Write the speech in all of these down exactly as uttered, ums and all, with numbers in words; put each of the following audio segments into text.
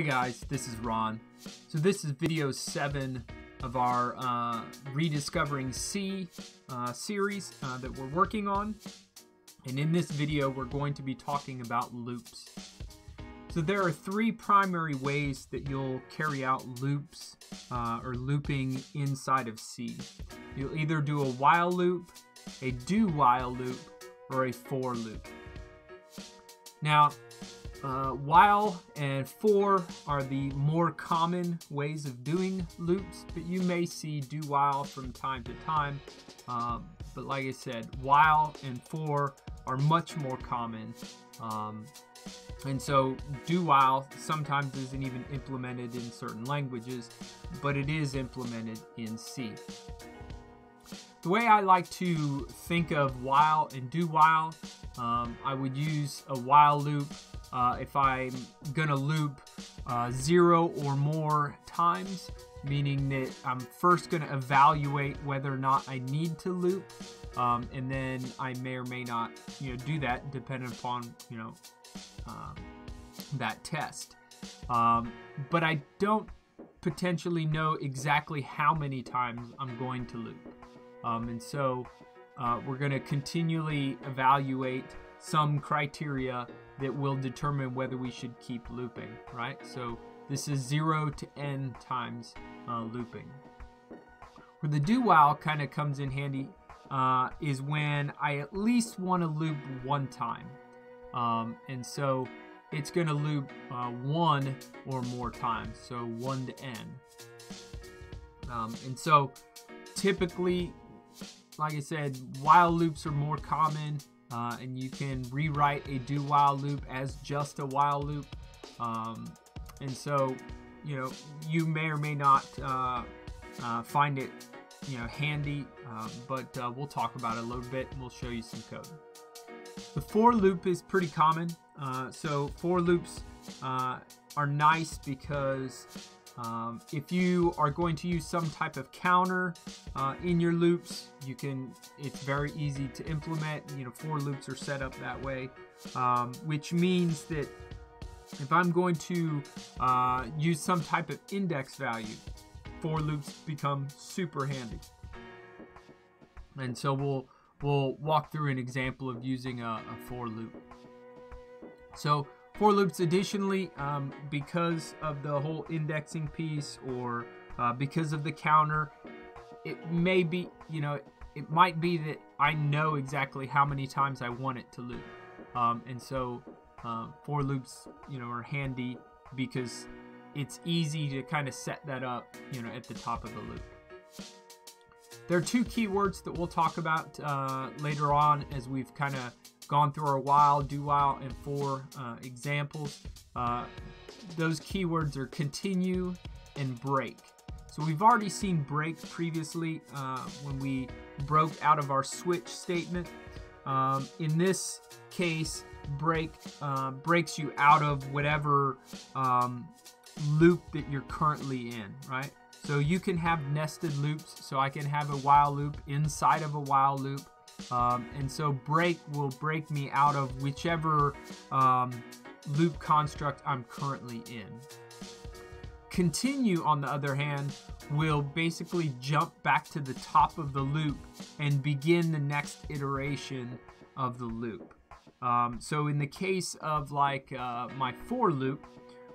Hey guys, this is Ron. So this is video seven of our uh, Rediscovering C uh, series uh, that we're working on. And in this video, we're going to be talking about loops. So there are three primary ways that you'll carry out loops uh, or looping inside of C. You'll either do a while loop, a do while loop, or a for loop. Now, Uh, while and for are the more common ways of doing loops, but you may see do while from time to time. Uh, but like I said, while and for are much more common. Um, and so do while sometimes isn't even implemented in certain languages, but it is implemented in C. The way I like to think of while and do while, um, I would use a while loop uh, if I'm going to loop uh, zero or more times, meaning that I'm first going to evaluate whether or not I need to loop, um, and then I may or may not, you know, do that depending upon, you know, um, that test. Um, but I don't potentially know exactly how many times I'm going to loop. Um, and so uh, we're going to continually evaluate some criteria that will determine whether we should keep looping, right? So this is zero to n times uh, looping. Where the do while kind of comes in handy uh, is when I at least want to loop one time. Um, and so it's going to loop uh, one or more times, so one to n. Um, and so typically, like I said, while loops are more common, uh, and you can rewrite a do while loop as just a while loop. Um, and so, you know, you may or may not uh, uh, find it, you know, handy, uh, but uh, we'll talk about it a little bit and we'll show you some code. The for loop is pretty common. Uh, so for loops uh, are nice because Um, if you are going to use some type of counter uh, in your loops, you can. It's very easy to implement. You know, for loops are set up that way, um, which means that if I'm going to uh, use some type of index value, for loops become super handy. And so we'll we'll walk through an example of using a, a for loop. So. For loops, additionally, um, because of the whole indexing piece, or uh, because of the counter, it may be, you know, it might be that I know exactly how many times I want it to loop. Um, and so uh, for loops, you know, are handy because it's easy to kind of set that up, you know, at the top of the loop. There are two keywords that we'll talk about uh, later on as we've kind of gone through our while, do while, and for uh, examples. Uh, those keywords are continue and break. So we've already seen break previously uh, when we broke out of our switch statement. Um, in this case, break uh, breaks you out of whatever um, loop that you're currently in, right? So you can have nested loops. So I can have a while loop inside of a while loop. Um, and so break will break me out of whichever um, loop construct I'm currently in. Continue, on the other hand, will basically jump back to the top of the loop and begin the next iteration of the loop. Um, so in the case of like uh, my for loop,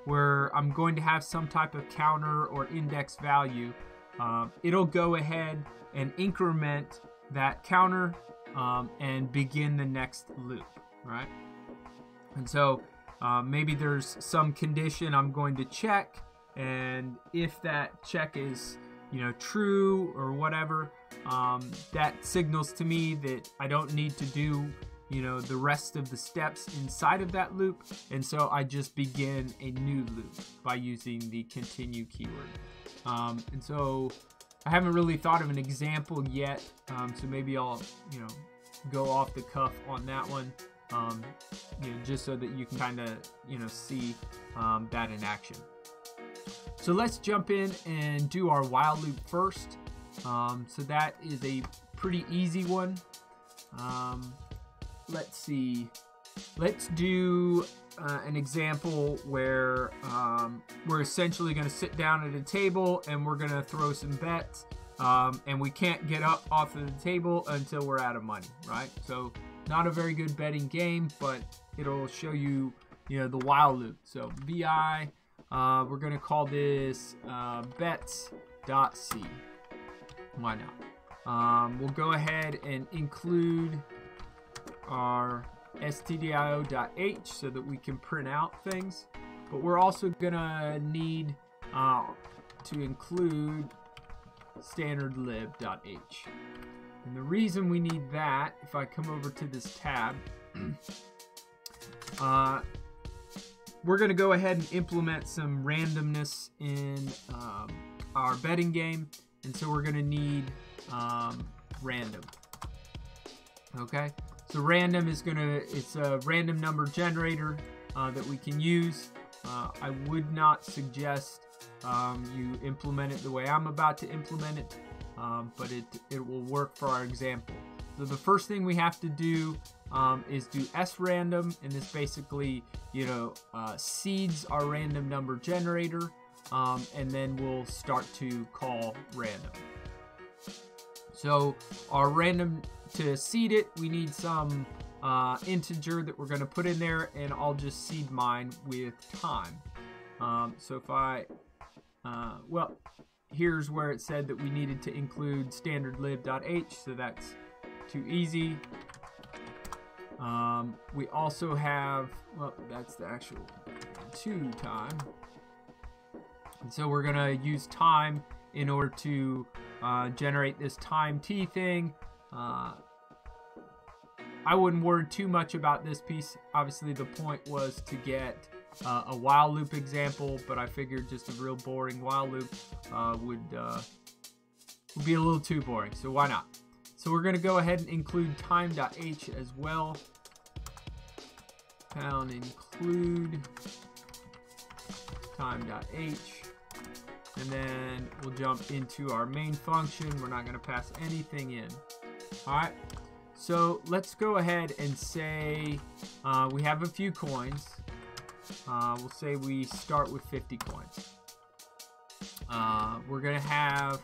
where I'm going to have some type of counter or index value, uh, it'll go ahead and increment that counter Um, and begin the next loop, right? And so uh, maybe there's some condition I'm going to check, and if that check is, you know, true or whatever, um, that signals to me that I don't need to do, you know, the rest of the steps inside of that loop, and so I just begin a new loop by using the continue keyword. Um, and so I haven't really thought of an example yet, um, so maybe I'll, you know, go off the cuff on that one, um, you know, just so that you can kind of, you know, see um, that in action. So let's jump in and do our while loop first. Um, so that is a pretty easy one. Um, let's see. Let's do uh, an example where um, we're essentially going to sit down at a table and we're going to throw some bets, um, and we can't get up off of the table until we're out of money, right? So not a very good betting game, but it'll show you, you know, the while loop. So B I, uh, we're going to call this uh, bets dot C. Why not? Um, we'll go ahead and include our stdio.h so that we can print out things, but we're also gonna need uh, to include standard lib dot h. And the reason we need that, if I come over to this tab, uh, we're gonna go ahead and implement some randomness in um, our betting game, and so we're gonna need um, random. Okay, so random is gonna, it's a random number generator uh, that we can use. Uh, I would not suggest um, you implement it the way I'm about to implement it, um, but it, it will work for our example. So the first thing we have to do um, is do srandom, and this basically, you know, uh, seeds our random number generator, um, and then we'll start to call random. So our random, to seed it, we need some uh, integer that we're going to put in there, and I'll just seed mine with time. Um, so if I, uh, well, here's where it said that we needed to include standard lib dot h, so that's too easy. Um, we also have, well, that's the actual two time. And so we're going to use time in order to uh, generate this time t thing. Uh, I wouldn't worry too much about this piece. Obviously, the point was to get uh, a while loop example, but I figured just a real boring while loop uh, would, uh, would be a little too boring, so why not? So we're going to go ahead and include time dot h as well. Pound include time dot h, and then we'll jump into our main function. We're not going to pass anything in. Alright, so let's go ahead and say uh, we have a few coins. Uh, we'll say we start with fifty coins. Uh, we're gonna have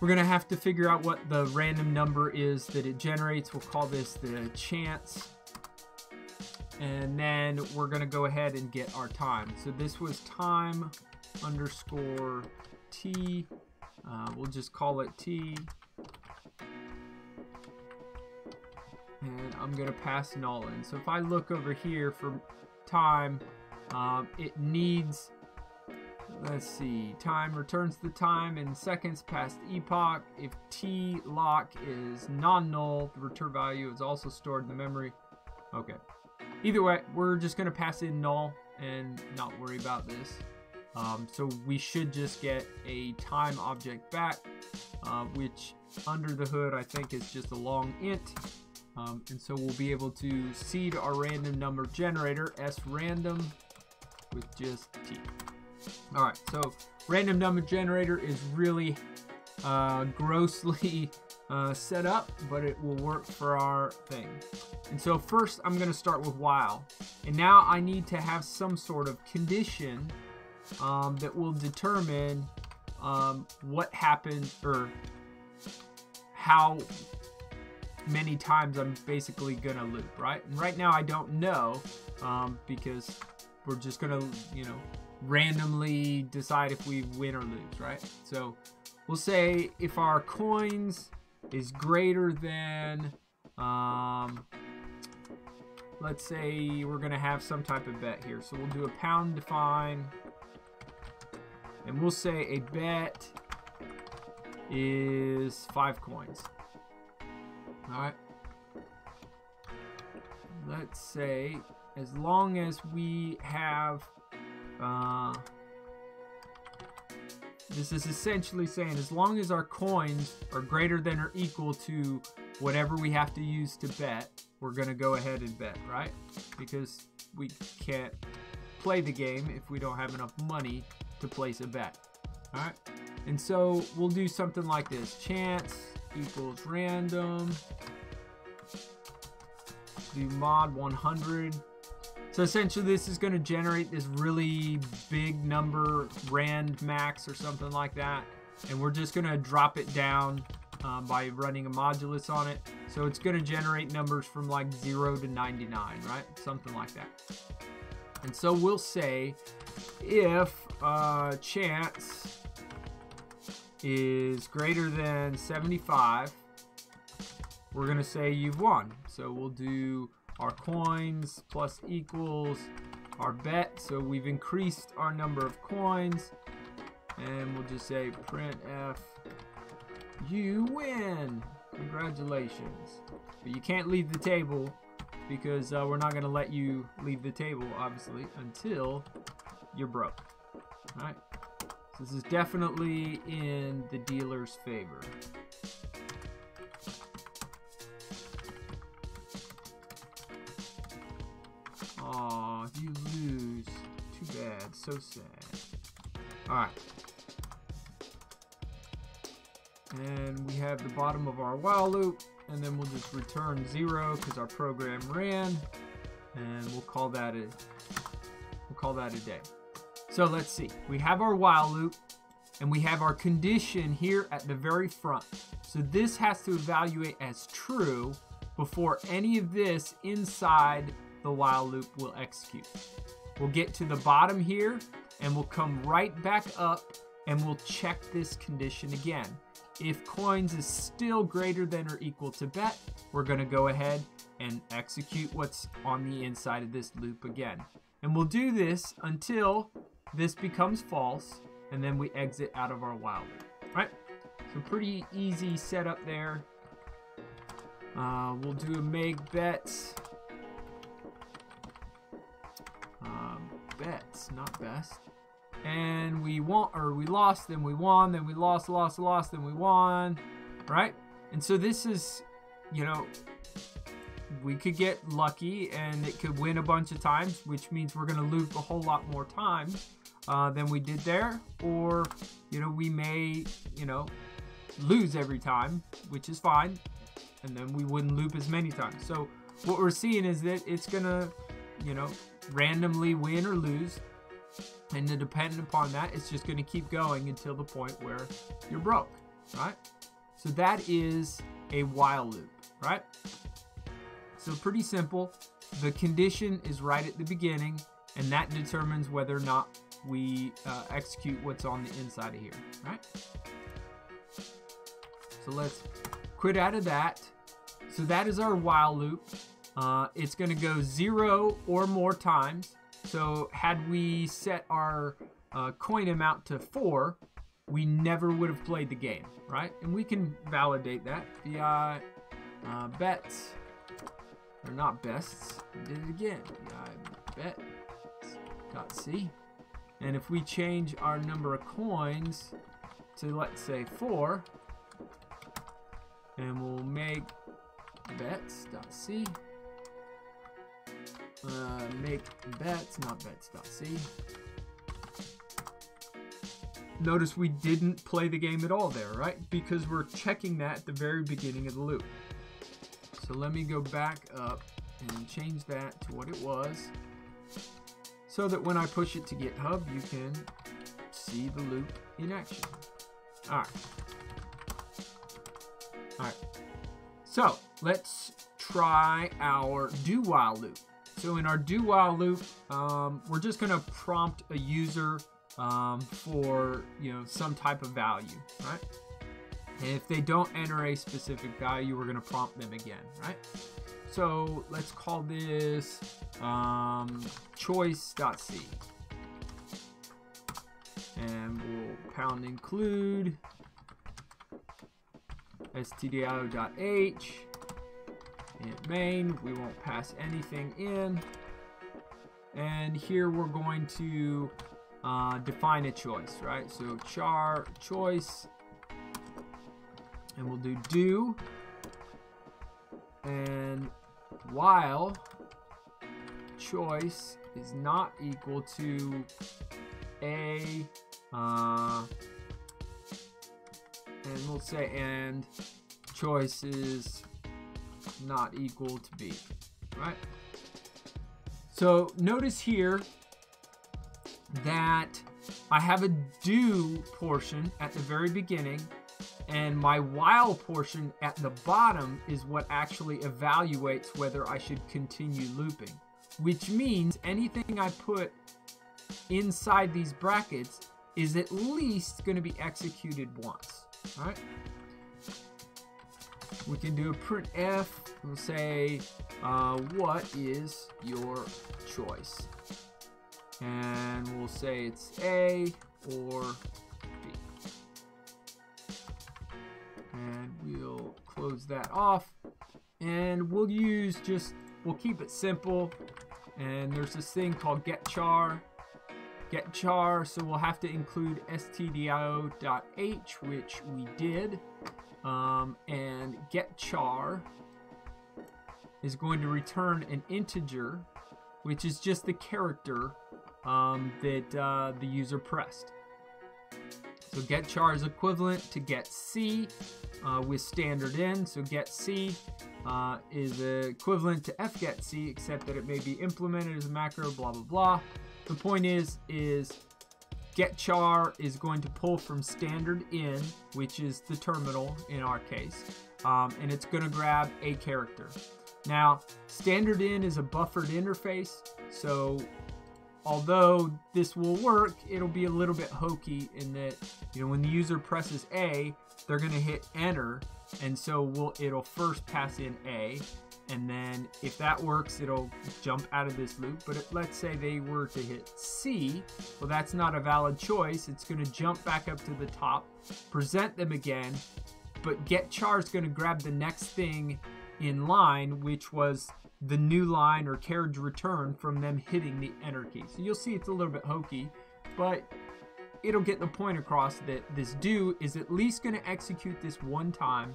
we're gonna have to figure out what the random number is that it generates. We'll call this the chance, and then we're gonna go ahead and get our time. So this was time underscore t. Uh, we'll just call it t. And I'm going to pass null in. So if I look over here for time, um, it needs, let's see, time returns the time in seconds past epoch. If t lock is non-null, the return value is also stored in the memory. Okay. Either way, we're just going to pass in null and not worry about this. Um, so we should just get a time object back, uh, which under the hood I think is just a long int. Um, and so we'll be able to seed our random number generator, srandom, with just t. Alright, so random number generator is really uh, grossly uh, set up, but it will work for our thing. And so first I'm going to start with while. And now I need to have some sort of condition um, that will determine um, what happened, or how many times I'm basically gonna loop, right? And right now I don't know, um, because we're just gonna, you know, randomly decide if we win or lose, right? So we'll say if our coins is greater than, um, let's say we're gonna have some type of bet here. So we'll do a pound define, and we'll say a bet is five coins. Alright, let's say as long as we have, uh, this is essentially saying as long as our coins are greater than or equal to whatever we have to use to bet, we're going to go ahead and bet, right? Because we can't play the game if we don't have enough money to place a bet. Alright, and so we'll do something like this, chance equals random, do mod one hundred. So essentially this is going to generate this really big number, rand max or something like that, and we're just going to drop it down um, by running a modulus on it. So it's going to generate numbers from like zero to ninety-nine, right? Something like that. And so we'll say if uh, chance is greater than seventy-five, we're going to say you've won. So we'll do our coins plus equals our bet. So we've increased our number of coins, and we'll just say printf, you win, congratulations. But you can't leave the table, because uh, we're not going to let you leave the table, obviously, until you're broke. All right, so this is definitely in the dealer's favor. Aw, you lose. Too bad. So sad. Alright. And we have the bottom of our while loop. And then we'll just return zero because our program ran. And we'll call that a we'll call that a day. So let's see. We have our while loop, and we have our condition here at the very front. So this has to evaluate as true before any of this inside the while loop will execute. We'll get to the bottom here, and we'll come right back up, and we'll check this condition again. If coins is still greater than or equal to bet, we're gonna go ahead and execute what's on the inside of this loop again. And we'll do this until this becomes false, and then we exit out of our while loop, right? So pretty easy setup there. Uh, we'll do a make bets. Bets, not best. And we won, or we lost, then we won, then we lost, lost, lost, then we won, right? And so this is, you know, we could get lucky and it could win a bunch of times, which means we're gonna loop a whole lot more times uh, than we did there. Or, you know, we may, you know, lose every time, which is fine. And then we wouldn't loop as many times. So what we're seeing is that it's gonna, you know, randomly win or lose, and then dependent upon that, it's just going to keep going until the point where you're broke, right? So that is a while loop, right? So pretty simple. The condition is right at the beginning, and that determines whether or not we uh, execute what's on the inside of here, right? So let's quit out of that. So that is our while loop. Uh, it's going to go zero or more times. So had we set our uh, coin amount to four, we never would have played the game, right? And we can validate that via uh, bets, or not bests. We did it again. Via bet.c. And if we change our number of coins to, let's say, four, and we'll make bets.c. Uh, make bets, not bets.c. Notice we didn't play the game at all there, right? Because we're checking that at the very beginning of the loop. So let me go back up and change that to what it was, so that when I push it to GitHub, you can see the loop in action. All right. All right. So let's try our do while loop. So in our do while loop, um, we're just going to prompt a user um, for, you know, some type of value, right? And if they don't enter a specific value, we're going to prompt them again, right? So let's call this um, choice.c, and we'll pound include stdio.h. In main, we won't pass anything in, and here we're going to uh, define a choice, right? So char choice, and we'll do do, and while choice is not equal to a, uh, and we'll say and choice is not equal to B, All right. So notice here that I have a do portion at the very beginning, and my while portion at the bottom is what actually evaluates whether I should continue looping, which means anything I put inside these brackets is at least going to be executed once. All right. We can do a printf and say, uh, what is your choice? And we'll say it's A or B. And we'll close that off. And we'll use just, we'll keep it simple. And there's this thing called getchar. Getchar, so we'll have to include stdio.h, which we did. Um, and getchar is going to return an integer, which is just the character um, that uh, the user pressed. So getchar is equivalent to getC uh, with standard in. So getC uh, is equivalent to fgetC, except that it may be implemented as a macro, blah, blah, blah. The point is, is getchar is going to pull from standard in, which is the terminal in our case, um, and it's going to grab a character. Now, standard in is a buffered interface, so although this will work, it'll be a little bit hokey in that, you know, when the user presses A, they're going to hit enter, and so we'll, it'll first pass in A, and then if that works, it'll jump out of this loop. But if, let's say they were to hit C, well, that's not a valid choice. It's going to jump back up to the top, present them again, but getchar is going to grab the next thing in line, which was the new line or carriage return from them hitting the enter key. So you'll see it's a little bit hokey, but it'll get the point across that this do is at least going to execute this one time.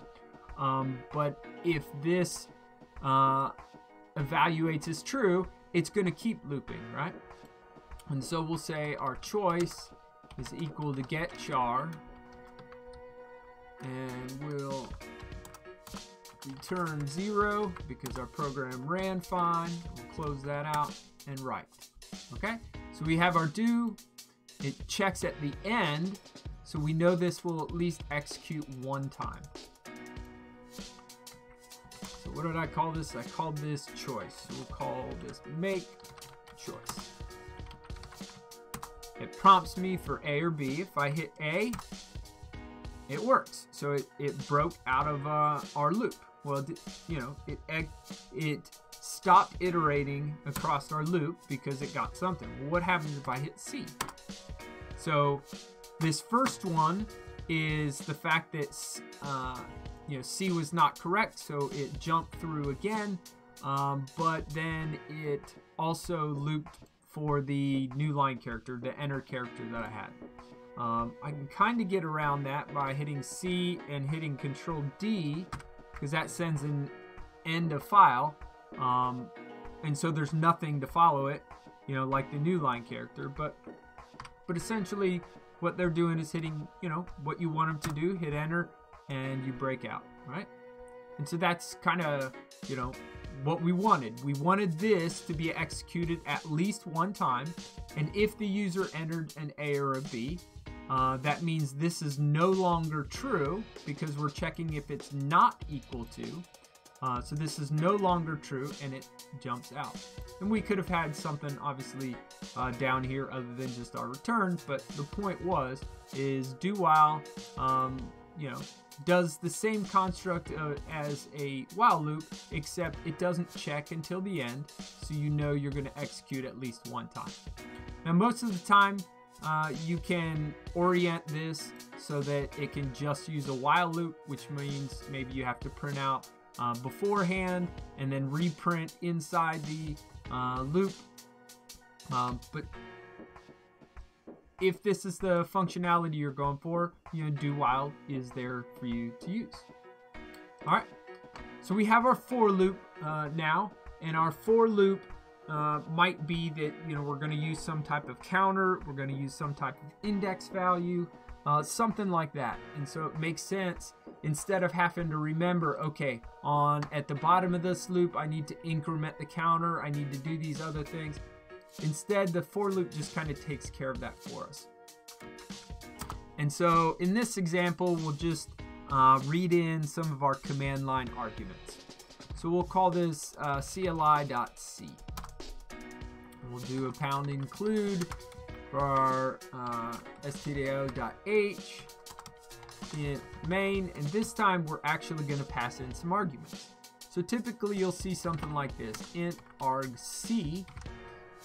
Um, but if this uh, evaluates as true, it's going to keep looping, right? And so we'll say our choice is equal to getchar, and we'll return zero because our program ran fine. We'll close that out and write. Okay, so we have our do. It checks at the end, so we know this will at least execute one time. So what did I call this? I called this choice. So we'll call this make choice. It prompts me for A or B. If I hit A, it works. So it, it broke out of uh, our loop. Well, you know, it, it stopped iterating across our loop because it got something. Well, what happens if I hit C? So this first one is the fact that uh, you know, C was not correct, so it jumped through again, um, but then it also looped for the new line character, the enter character that I had. Um, I can kind of get around that by hitting C and hitting Control D, because that sends an end of file, um, and so there's nothing to follow it, you know, like the new line character. But but essentially, what they're doing is hitting, you know, what you want them to do, hit enter, and you break out, right? And so that's kind of, you know, what we wanted. We wanted this to be executed at least one time, and if the user entered an A or a B, Uh, that means this is no longer true because we're checking if it's not equal to. Uh, so this is no longer true, and it jumps out. And we could have had something obviously uh, down here other than just our return, but the point was is do while um, you know, does the same construct uh, as a while loop, except it doesn't check until the end, so you know you're going to execute at least one time. Now most of the time, Uh, you can orient this so that it can just use a while loop, which means maybe you have to print out uh, beforehand and then reprint inside the uh, loop. Um, but if this is the functionality you're going for, you know, do while is there for you to use. All right, so we have our for loop uh, now, and our for loop Uh, might be that, you know, we're going to use some type of counter, we're going to use some type of index value, uh, something like that. And so it makes sense instead of having to remember, okay, on at the bottom of this loop, I need to increment the counter, I need to do these other things. Instead, the for loop just kind of takes care of that for us. And so in this example, we'll just uh, read in some of our command line arguments. So we'll call this uh, C L I dot C. And we'll do a pound include for our uh, stdio.h in main, and this time we're actually going to pass in some arguments. So typically you'll see something like this: int arg c,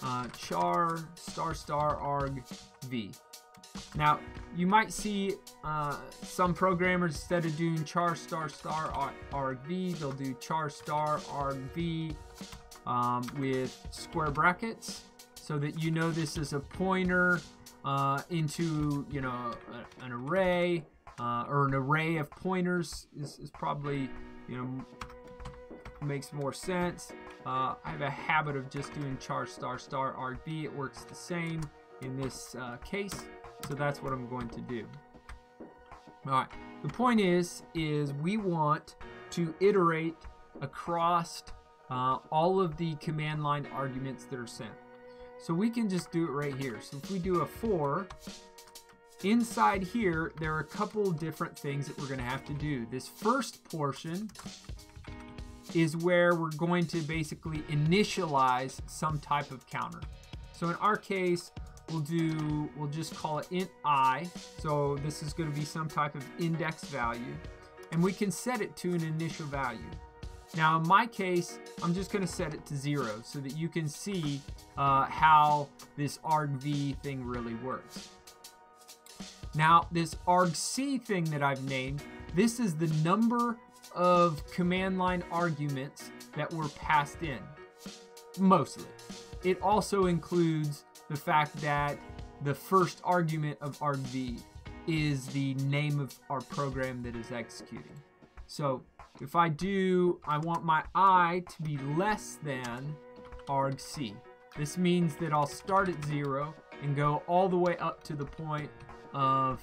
uh, char star star arg v. Now you might see uh, some programmers, instead of doing char star star arg v, they'll do char star arg v um, with square brackets, so that you know this is a pointer uh, into, you know, a, an array. Uh, or an array of pointers is, is probably, you know, makes more sense. Uh, I have a habit of just doing char star star argv. It works the same in this uh, case, so that's what I'm going to do. All right. The point is, is we want to iterate across uh, all of the command line arguments that are sent. So we can just do it right here. So if we do a for. Inside here, there are a couple different things that we're going to have to do. This first portion is where we're going to basically initialize some type of counter. So in our case, we'll do, we'll just call it int I. So this is going to be some type of index value, and we can set it to an initial value. Now in my case, I'm just going to set it to zero so that you can see uh, how this argv thing really works. Now this argc thing that I've named, this is the number of command line arguments that were passed in, mostly. It also includes the fact that the first argument of argv is the name of our program that is executing. So if I do, I want my I to be less than argc. This means that I'll start at zero and go all the way up to the point of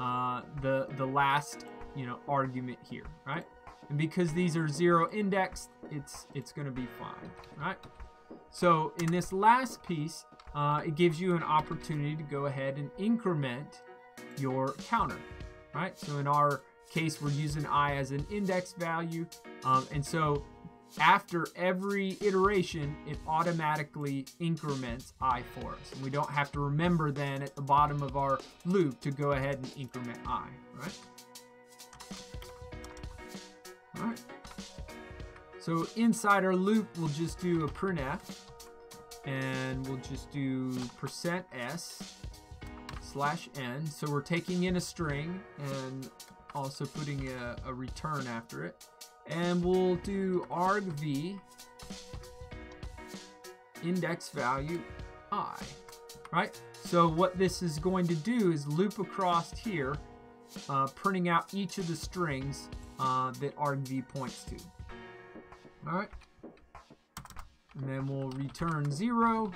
uh, the the last, you know, argument here, right? And because these are zero indexed, it's it's going to be fine, right? So in this last piece, uh, it gives you an opportunity to go ahead and increment your counter, right? So in our case, we're using I as an index value, um, and so after every iteration, it automatically increments I for us. And we don't have to remember then at the bottom of our loop to go ahead and increment I, right? All right. So inside our loop, we'll just do a printf, and we'll just do percent s slash n. So we're taking in a string and also putting a, a return after it. And we'll do argv index value I, right? So what this is going to do is loop across here, uh, printing out each of the strings uh, that argv points to. All right, and then we'll return zero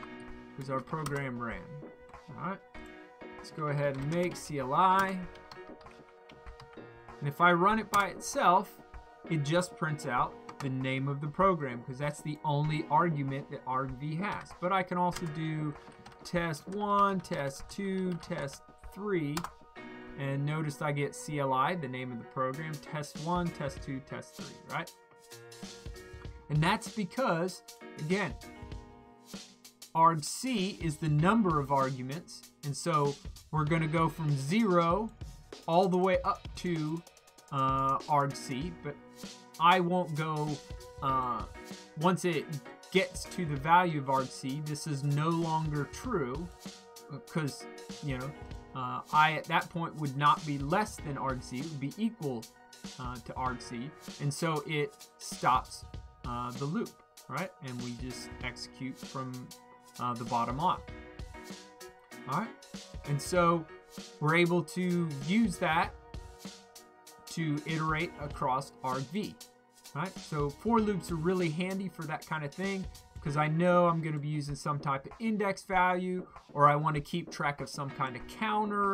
because our program ran. All right, let's go ahead and make C L I, and if I run it by itself, it just prints out the name of the program because that's the only argument that argv has. But I can also do test one, test two, test three, and notice I get C L I, the name of the program, test one, test two, test three, right? And that's because, again, argc is the number of arguments, and so we're going to go from zero all the way up to Uh, argc, but I won't go, uh, once it gets to the value of argc, this is no longer true, because, you know, uh, I at that point would not be less than argc, it would be equal uh, to argc, and so it stops uh, the loop, right? And we just execute from uh, the bottom on. All right, and so we're able to use that to iterate across argv, right? So for loops are really handy for that kind of thing, because I know I'm going to be using some type of index value, or I want to keep track of some kind of counter,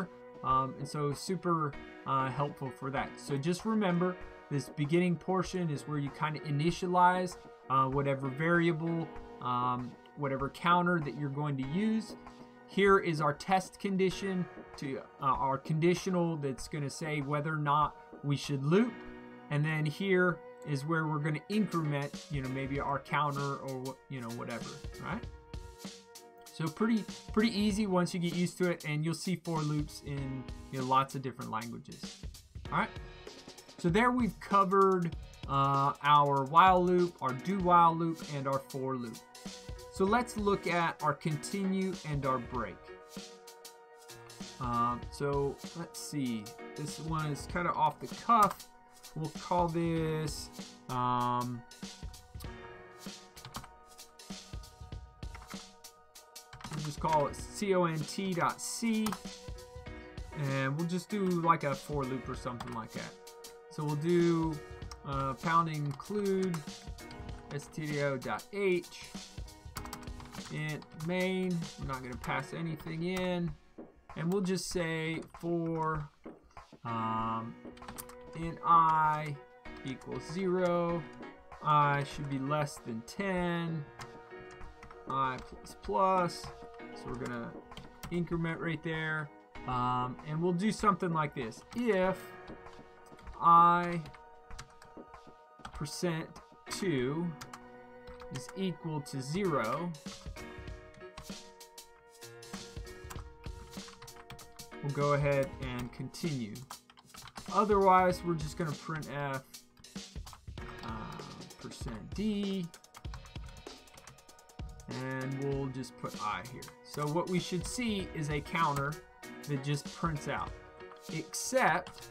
Um, and so super uh, helpful for that. So just remember, this beginning portion is where you kind of initialize uh, whatever variable, um, whatever counter that you're going to use. Here is our test condition, to uh, our conditional that's going to say whether or not we should loop. And then here is where we're going to increment, you know, maybe our counter or, you know, whatever, right? So pretty, pretty easy once you get used to it, and you'll see for loops in, you know, lots of different languages. All right. So there we've covered uh, our while loop, our do while loop, and our for loop. So let's look at our continue and our break. Um, so let's see, this one is kind of off the cuff. We'll call this um, we'll just call it cont.c, and we'll just do like a for loop or something like that. So we'll do uh, pound include stdio.h int main. We're not going to pass anything in, and we'll just say for um, in I equals zero, I should be less than ten, I plus plus, so we're gonna increment right there, um, and we'll do something like this: if I percent two is equal to zero, we'll go ahead and continue. Otherwise, we're just going to print f uh, percent d, and we'll just put I here. So what we should see is a counter that just prints out, except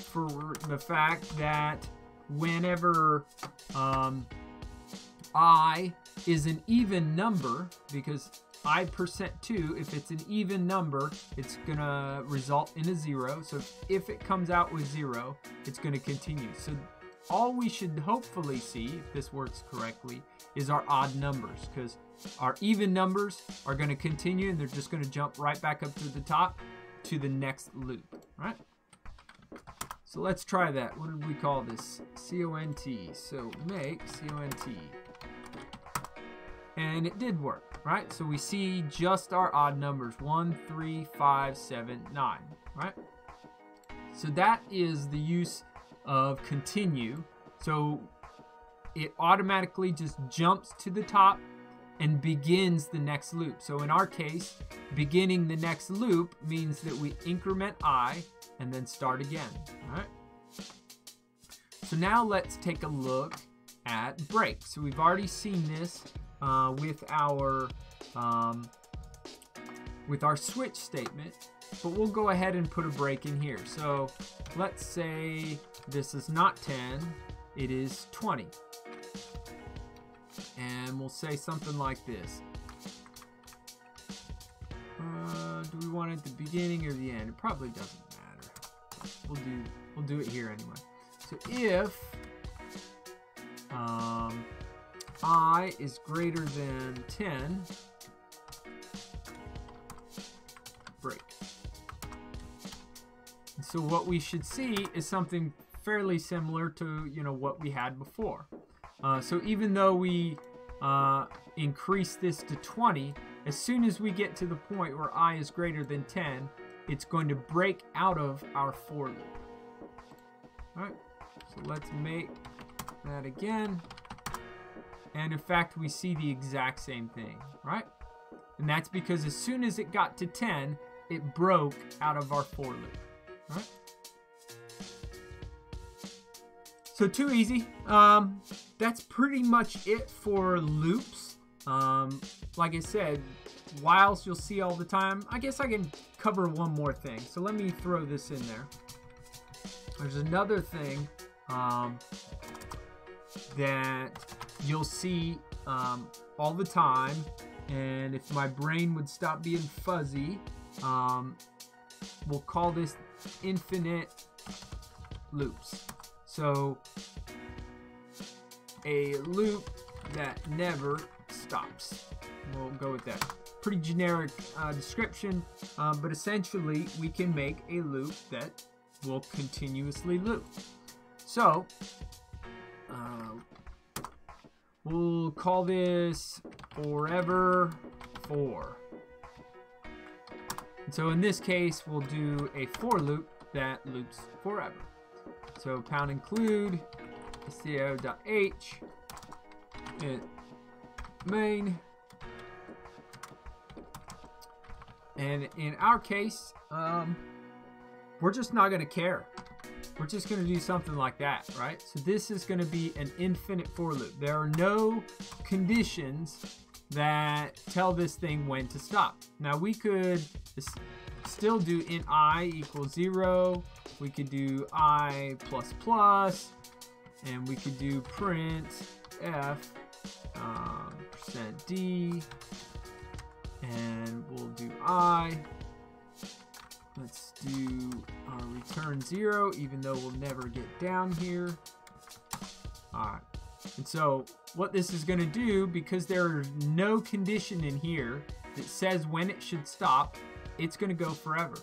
for the fact that whenever um, I is an even number, because I percent two, if it's an even number, it's gonna result in a zero. So if it comes out with zero, it's gonna continue. So all we should hopefully see, if this works correctly, is our odd numbers, because our even numbers are gonna continue, and they're just gonna jump right back up to the top to the next loop, right? So let's try that. What did we call this? Cont. So make cont. And it did work. Right, so we see just our odd numbers, one, three, five, seven, nine, right? So that is the use of continue. So it automatically just jumps to the top and begins the next loop. So in our case, beginning the next loop means that we increment I and then start again, all right? So now let's take a look at break. So we've already seen this Uh, with our um, with our switch statement, but we'll go ahead and put a break in here. So let's say this is not ten, it is twenty, and we'll say something like this. Uh, do we want it at the beginning or the end? It probably doesn't matter. We'll do we'll do it here anyway. So if um, I is greater than ten, break. And so what we should see is something fairly similar to, you know, what we had before. Uh, so even though we uh, increase this to twenty, as soon as we get to the point where I is greater than ten, it's going to break out of our for loop. All right, so let's make that again. And in fact, we see the exact same thing, right? And that's because as soon as it got to ten, it broke out of our for loop, right? So too easy. Um, that's pretty much it for loops. Um, like I said, whiles you'll see all the time. I guess I can cover one more thing. So let me throw this in there. There's another thing um, that you'll see um, all the time, and if my brain would stop being fuzzy, um, we'll call this infinite loops. So a loop that never stops. We'll go with that. pretty generic uh, description, uh, but essentially we can make a loop that will continuously loop. So uh, we'll call this forever for. And so in this case, we'll do a for loop that loops forever. So pound include stdio.h main, and in our case, um, we're just not going to care. We're just going to do something like that, right? So this is going to be an infinite for loop. There are no conditions that tell this thing when to stop. Now we could still do int I equals zero. We could do I plus plus, and we could do print f um, percent d, and we'll do I. Let's do uh, return zero, even though we'll never get down here. All right. And so what this is going to do, because there's no condition in here that says when it should stop, it's going to go forever.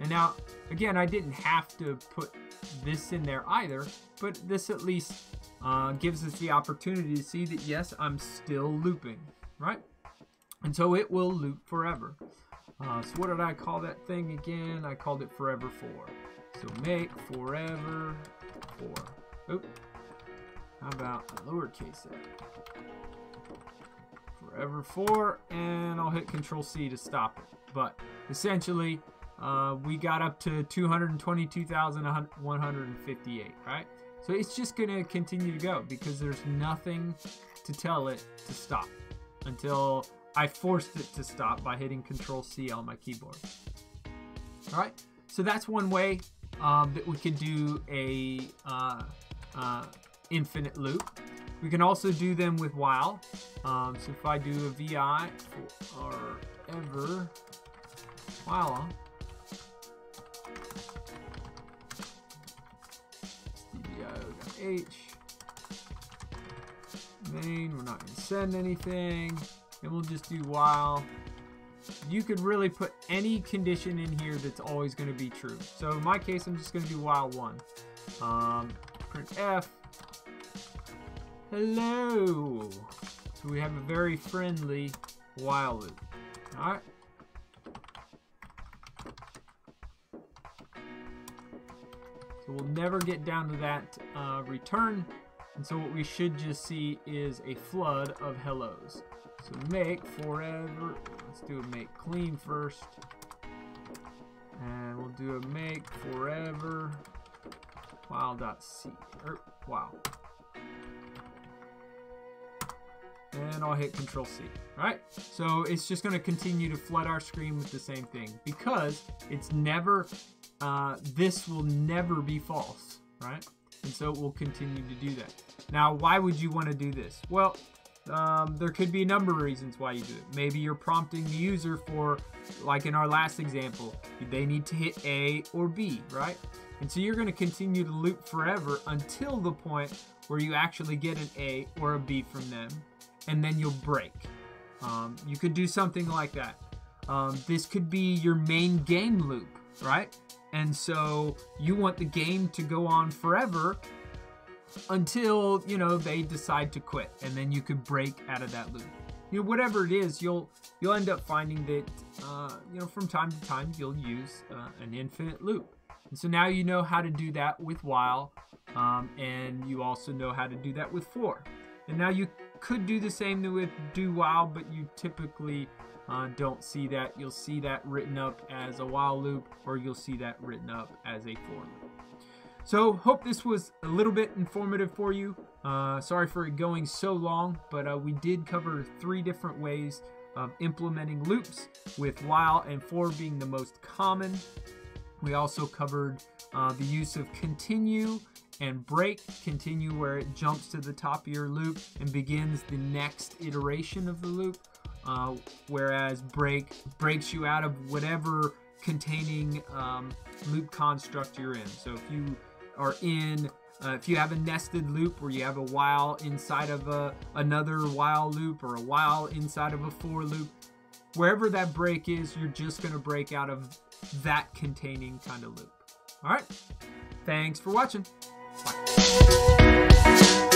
And now, again, I didn't have to put this in there either, but this at least uh, gives us the opportunity to see that, yes, I'm still looping, right? And so it will loop forever. Uh, so what did I call that thing again? I called it forever for. So make forever for. Oop. How about lowercase a? Forever for, and I'll hit Control C to stop it. But essentially, uh, we got up to two hundred twenty-two thousand one hundred fifty-eight, right? So it's just going to continue to go because there's nothing to tell it to stop until I forced it to stop by hitting Control C on my keyboard. All right, so that's one way um, that we could do a uh, uh, infinite loop. We can also do them with while. Um, so if I do a vi or ever while stdio.h main, we're not going to send anything, and we'll just do while. You could really put any condition in here that's always going to be true. So in my case, I'm just going to do while one. Um, print f. Hello. So we have a very friendly while loop. All right. So we'll never get down to that uh, return. And so what we should just see is a flood of hellos. So make forever. Let's do a make clean first. And we'll do a make forever while.c. Er, wow. And I'll hit Control C, right? So it's just going to continue to flood our screen with the same thing because it's never, uh, this will never be false, right? And so it will continue to do that. Now, why would you want to do this? Well, um, there could be a number of reasons why you do it. Maybe you're prompting the user for, like in our last example, they need to hit A or B, right? And so you're going to continue to loop forever until the point where you actually get an A or a B from them, and then you'll break. Um, you could do something like that. Um, this could be your main game loop, right? And so you want the game to go on forever until, you know, they decide to quit, and then you could break out of that loop. You know, whatever it is, you'll you'll end up finding that uh, you know, from time to time you'll use uh, an infinite loop. And so now you know how to do that with while, um, and you also know how to do that with for. And now you could do the same with do while, but you typically uh, don't see that. You'll see that written up as a while loop, or you'll see that written up as a for loop. So hope this was a little bit informative for you. Uh, sorry for it going so long, but uh, we did cover three different ways of implementing loops, with while and for being the most common. We also covered uh, the use of continue and break. Continue where it jumps to the top of your loop and begins the next iteration of the loop, uh, whereas break breaks you out of whatever containing um, loop construct you're in. So if you are in, uh, if you have a nested loop where you have a while inside of a, another while loop, or a while inside of a for loop, wherever that break is, you're just going to break out of that containing kind of loop. All right. Thanks for watching. Bye.